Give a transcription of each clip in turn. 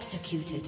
executed.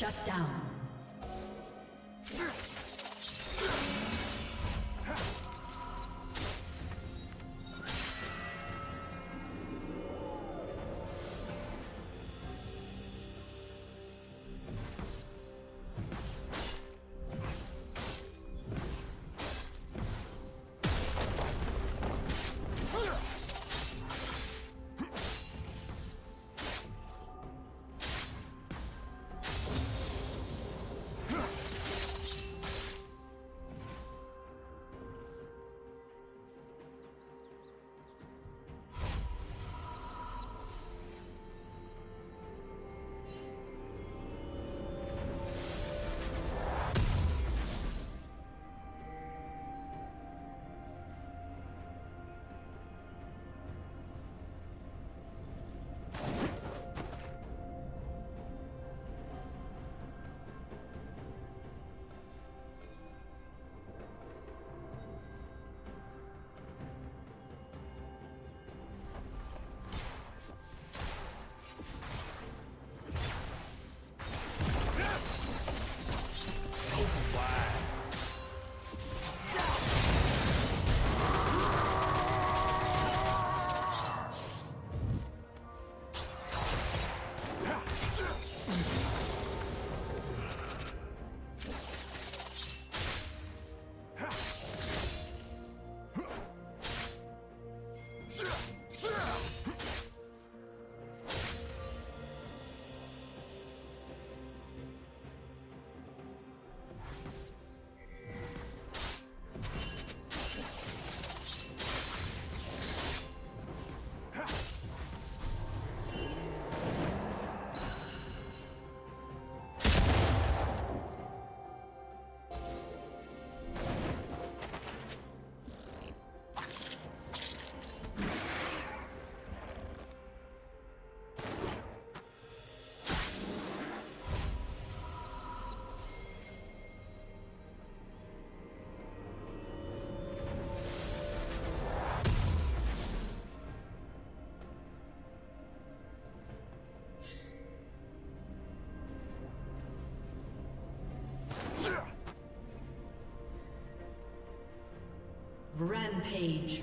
Shut down. Rampage.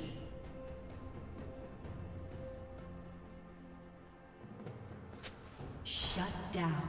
Shut down.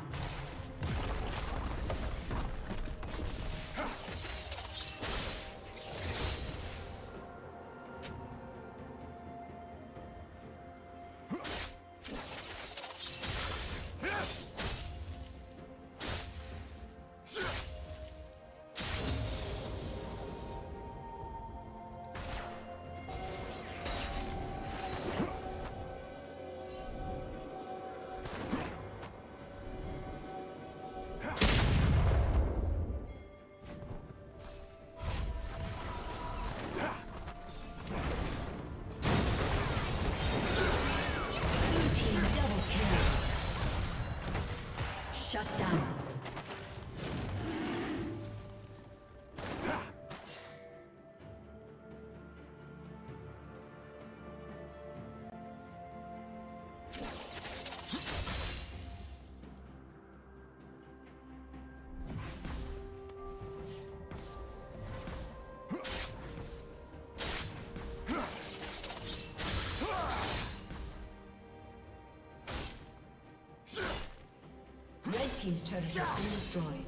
Team's turret has been destroyed.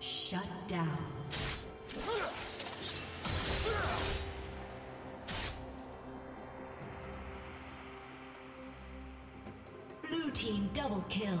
Shut down. Blue team double kill.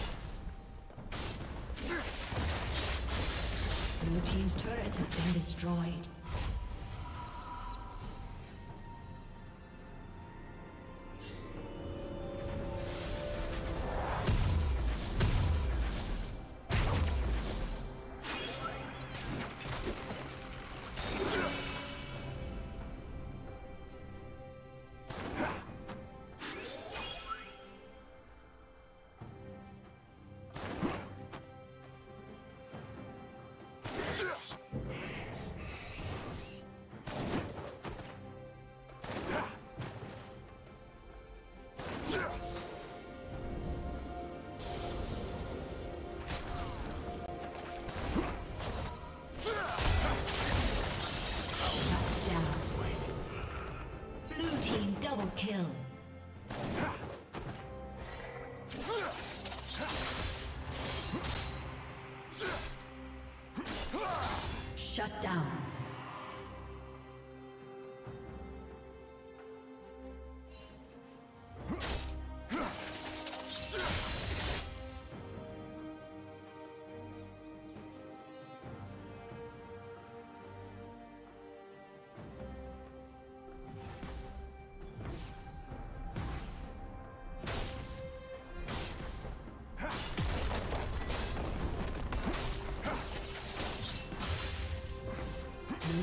Blue team's turret has been destroyed. Kill. Shut down. Blue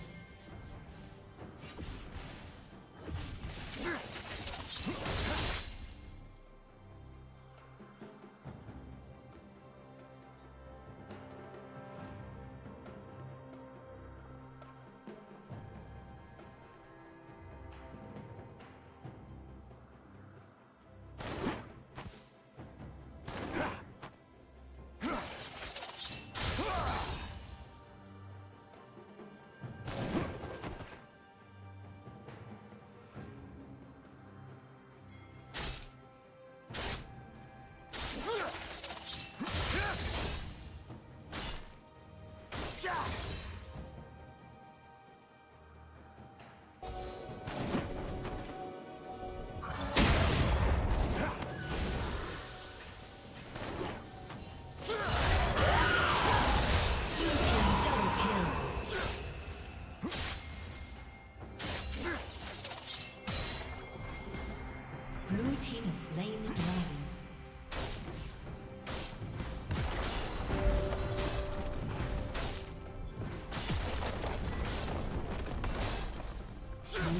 Blue team has slain the dragon. Blue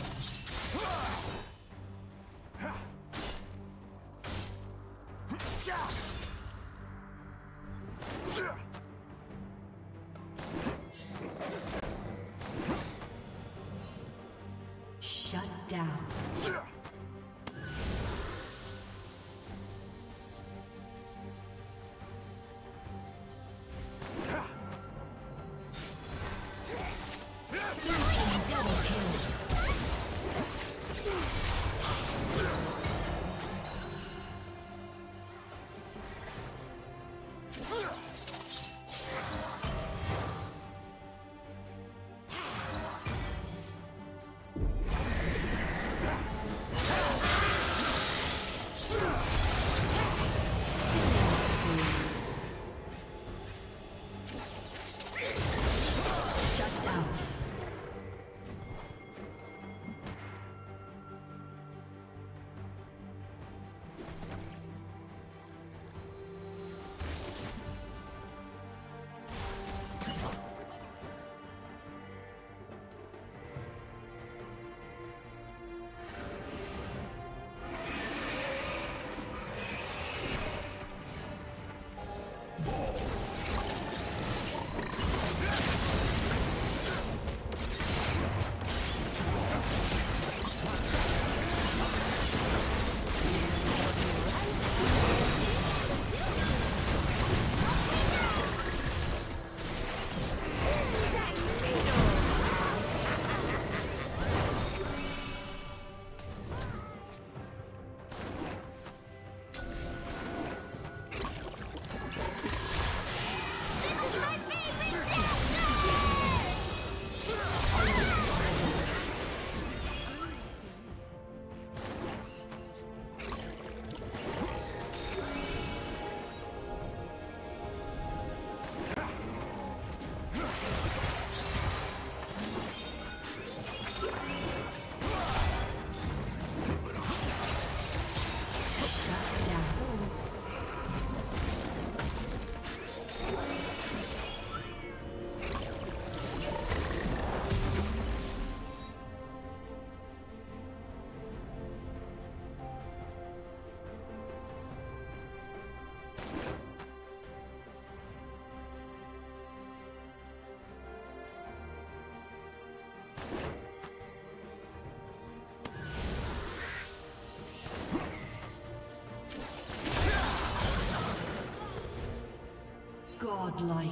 Shut down. Godlike.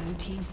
Blue team's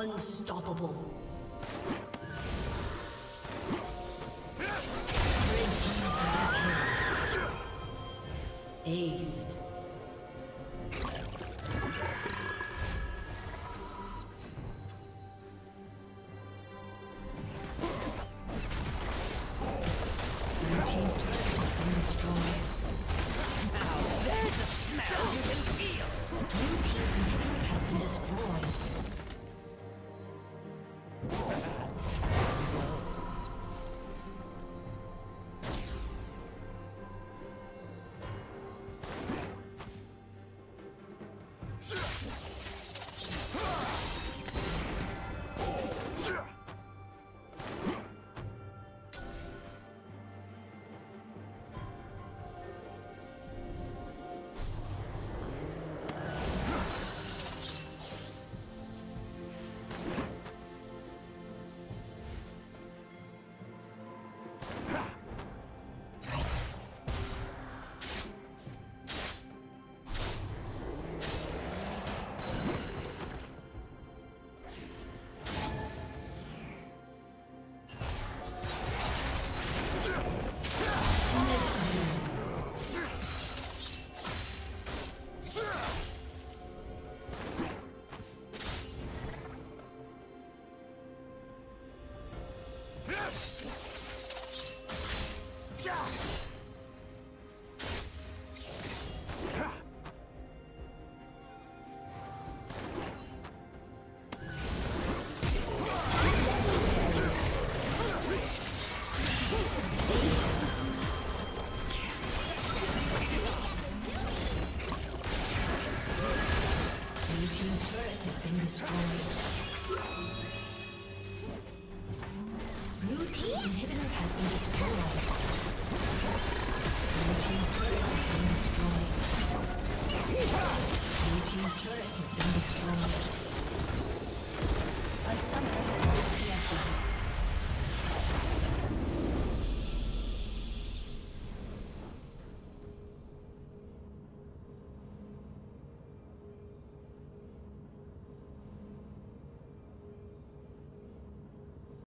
Unstoppable. Aced. Blue team's turret has been destroyed.